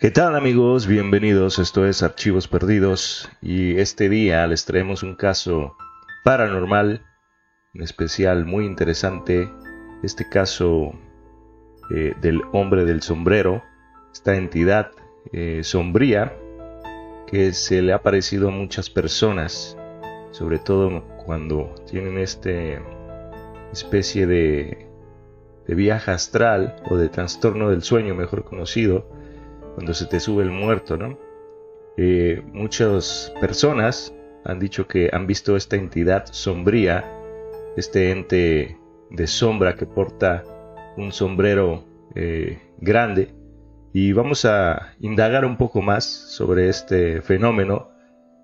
¿Qué tal, amigos? Bienvenidos, esto es Archivos Perdidos y este día les traemos un caso paranormal, en especial muy interesante. Este caso del hombre del sombrero, esta entidad sombría que se le ha parecido a muchas personas, sobre todo cuando tienen especie de viaje astral o de trastorno del sueño, mejor conocido, cuando se te sube el muerto, ¿no? Muchas personas han dicho que han visto esta entidad sombría, este ente de sombra que porta un sombrero grande, y vamos a indagar un poco más sobre este fenómeno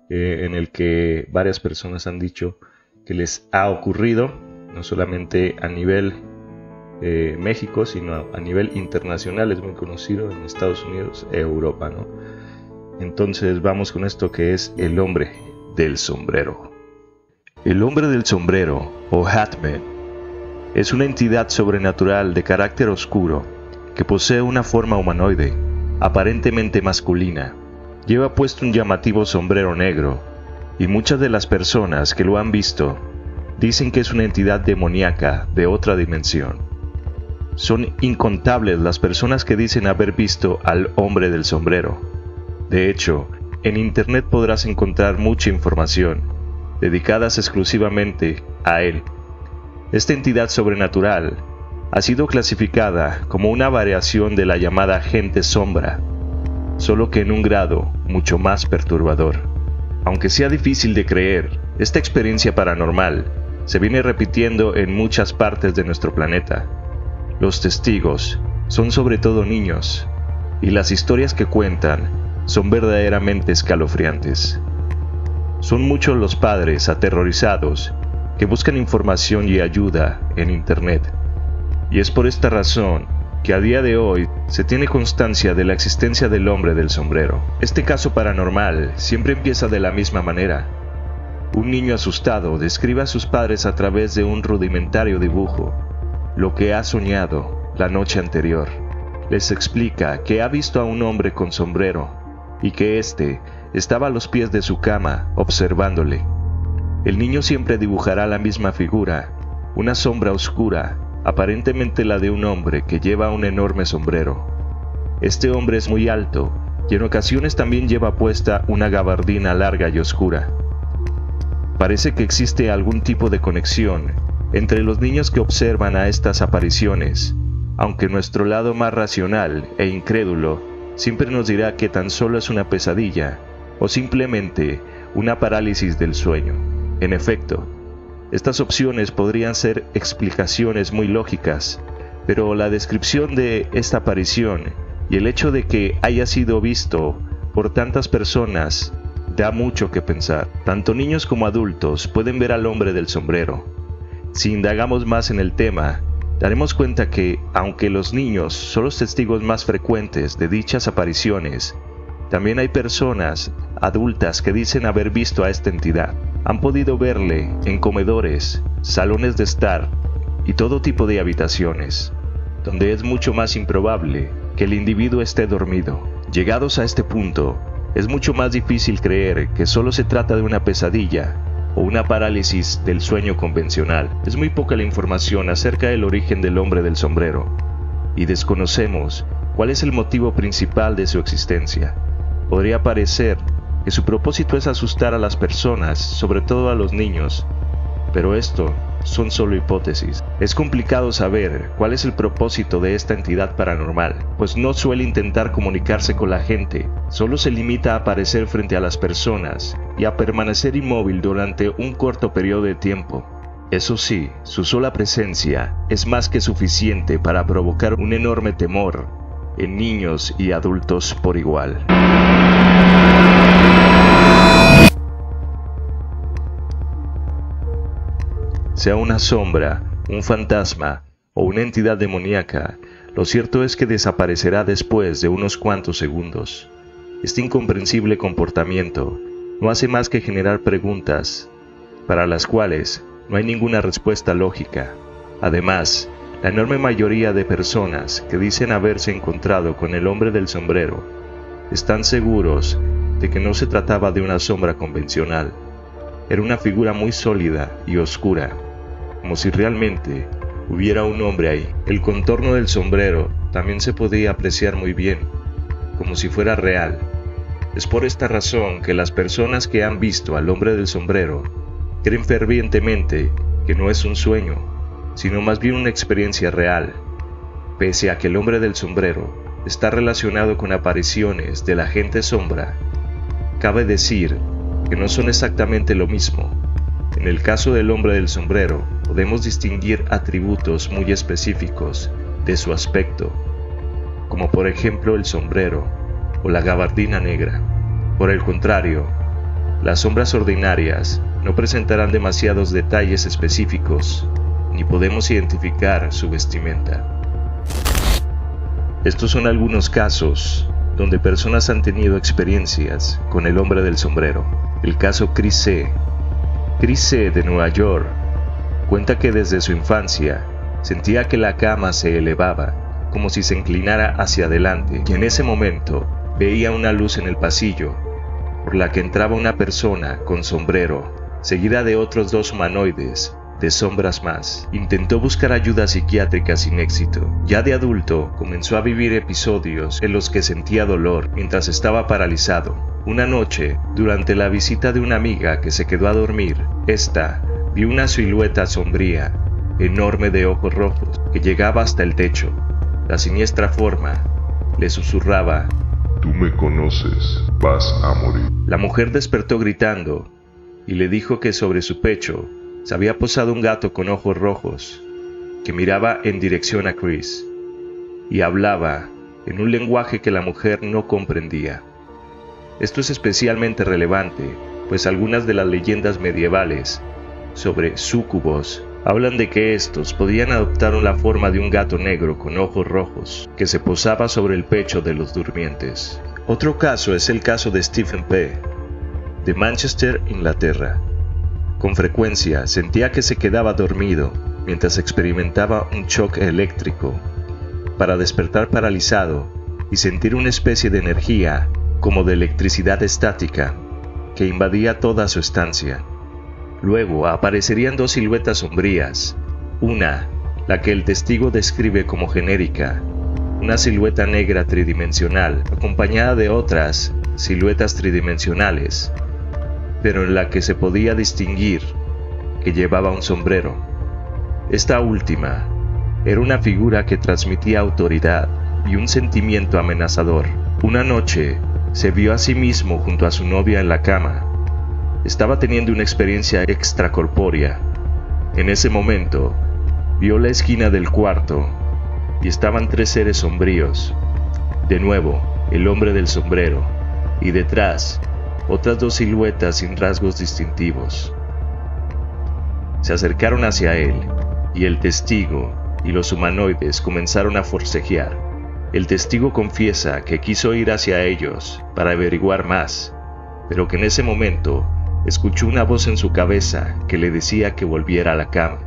en el que varias personas han dicho que les ha ocurrido, no solamente a nivel México, sino a nivel internacional. Es muy conocido en Estados Unidos e Europa, ¿no? Entonces vamos con esto que es el hombre del sombrero. El hombre del sombrero, o Hatman, es una entidad sobrenatural de carácter oscuro que posee una forma humanoide, aparentemente masculina. Lleva puesto un llamativo sombrero negro, y muchas de las personas que lo han visto dicen que es una entidad demoníaca de otra dimensión. Son incontables las personas que dicen haber visto al hombre del sombrero. De hecho, en internet podrás encontrar mucha información dedicadas exclusivamente a él. Esta entidad sobrenatural ha sido clasificada como una variación de la llamada gente sombra, solo que en un grado mucho más perturbador. Aunque sea difícil de creer, esta experiencia paranormal se viene repitiendo en muchas partes de nuestro planeta. Los testigos son sobre todo niños, y las historias que cuentan son verdaderamente escalofriantes. Son muchos los padres aterrorizados que buscan información y ayuda en internet, y es por esta razón que a día de hoy se tiene constancia de la existencia del hombre del sombrero. Este caso paranormal siempre empieza de la misma manera. Un niño asustado describe a sus padres a través de un rudimentario dibujo lo que ha soñado la noche anterior. Les explica que ha visto a un hombre con sombrero y que éste estaba a los pies de su cama observándole. El niño siempre dibujará la misma figura, una sombra oscura, aparentemente la de un hombre que lleva un enorme sombrero. Este hombre es muy alto y en ocasiones también lleva puesta una gabardina larga y oscura. Parece que existe algún tipo de conexión entre los niños que observan a estas apariciones, aunque nuestro lado más racional e incrédulo siempre nos dirá que tan solo es una pesadilla o simplemente una parálisis del sueño. En efecto, estas opciones podrían ser explicaciones muy lógicas, pero la descripción de esta aparición y el hecho de que haya sido visto por tantas personas da mucho que pensar. Tanto niños como adultos pueden ver al hombre del sombrero. Si indagamos más en el tema, daremos cuenta que, aunque los niños son los testigos más frecuentes de dichas apariciones, también hay personas adultas que dicen haber visto a esta entidad. Han podido verle en comedores, salones de estar y todo tipo de habitaciones, donde es mucho más improbable que el individuo esté dormido. Llegados a este punto, es mucho más difícil creer que solo se trata de una pesadilla o una parálisis del sueño convencional. Es muy poca la información acerca del origen del hombre del sombrero, y desconocemos cuál es el motivo principal de su existencia. Podría parecer que su propósito es asustar a las personas, sobre todo a los niños, pero esto son solo hipótesis. Es complicado saber cuál es el propósito de esta entidad paranormal, pues no suele intentar comunicarse con la gente, solo se limita a aparecer frente a las personas y a permanecer inmóvil durante un corto periodo de tiempo. Eso sí, su sola presencia es más que suficiente para provocar un enorme temor en niños y adultos por igual. Sea una sombra, un fantasma o una entidad demoníaca, lo cierto es que desaparecerá después de unos cuantos segundos. Este incomprensible comportamiento no hace más que generar preguntas para las cuales no hay ninguna respuesta lógica. Además, la enorme mayoría de personas que dicen haberse encontrado con el hombre del sombrero están seguros de que no se trataba de una sombra convencional. Era una figura muy sólida y oscura, como si realmente hubiera un hombre ahí. El contorno del sombrero también se podía apreciar muy bien, como si fuera real. Es por esta razón que las personas que han visto al hombre del sombrero creen fervientemente que no es un sueño, sino más bien una experiencia real, pese a que el hombre del sombrero está relacionado con apariciones de la gente sombra. Cabe decir que no son exactamente lo mismo. En el caso del hombre del sombrero, podemos distinguir atributos muy específicos de su aspecto, como por ejemplo el sombrero o la gabardina negra. Por el contrario, las sombras ordinarias no presentarán demasiados detalles específicos, ni podemos identificar su vestimenta. Estos son algunos casos donde personas han tenido experiencias con el hombre del sombrero. El caso Cris C. Cris C. de Nueva York cuenta que desde su infancia sentía que la cama se elevaba como si se inclinara hacia adelante, y en ese momento veía una luz en el pasillo por la que entraba una persona con sombrero, seguida de otros dos humanoides de sombras más. Intentó buscar ayuda psiquiátrica sin éxito. Ya de adulto, comenzó a vivir episodios en los que sentía dolor mientras estaba paralizado. Una noche, durante la visita de una amiga que se quedó a dormir, esta vio una silueta sombría, enorme de ojos rojos, que llegaba hasta el techo. La siniestra forma le susurraba: "Tú me conoces, vas a morir". La mujer despertó gritando y le dijo que sobre su pecho se había posado un gato con ojos rojos que miraba en dirección a Cris y hablaba en un lenguaje que la mujer no comprendía. Esto es especialmente relevante, pues algunas de las leyendas medievales sobre súcubos hablan de que estos podían adoptar la forma de un gato negro con ojos rojos que se posaba sobre el pecho de los durmientes. Otro caso es el caso de Stephen P. de Manchester, Inglaterra. Con frecuencia sentía que se quedaba dormido mientras experimentaba un shock eléctrico, para despertar paralizado y sentir una especie de energía como de electricidad estática que invadía toda su estancia. Luego aparecerían dos siluetas sombrías, una, la que el testigo describe como genérica, una silueta negra tridimensional acompañada de otras siluetas tridimensionales, pero en la que se podía distinguir que llevaba un sombrero. Esta última era una figura que transmitía autoridad y un sentimiento amenazador. Una noche se vio a sí mismo junto a su novia en la cama. Estaba teniendo una experiencia extracorpórea. En ese momento vio la esquina del cuarto y estaban tres seres sombríos. De nuevo, el hombre del sombrero, y detrás otras dos siluetas sin rasgos distintivos. Se acercaron hacia él, y el testigo y los humanoides comenzaron a forcejear. El testigo confiesa que quiso ir hacia ellos para averiguar más, pero que en ese momento escuchó una voz en su cabeza que le decía que volviera a la cama.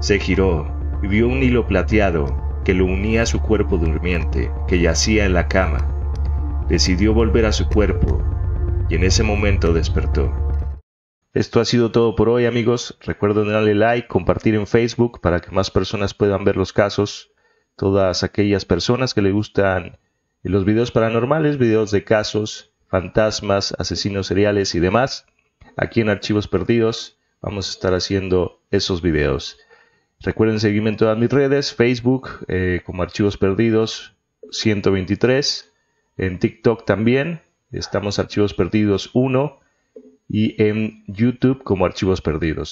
Se giró y vio un hilo plateado que lo unía a su cuerpo durmiente, que yacía en la cama. Decidió volver a su cuerpo, y en ese momento despertó. Esto ha sido todo por hoy, amigos. Recuerden darle like, compartir en Facebook para que más personas puedan ver los casos. Todas aquellas personas que les gustan los videos paranormales, videos de casos, fantasmas, asesinos seriales y demás, aquí en Archivos Perdidos vamos a estar haciendo esos videos. Recuerden seguirme en todas mis redes, Facebook como Archivos Perdidos 123, en TikTok también. Estamos Archivos Perdidos 1 y en YouTube como Archivos Perdidos.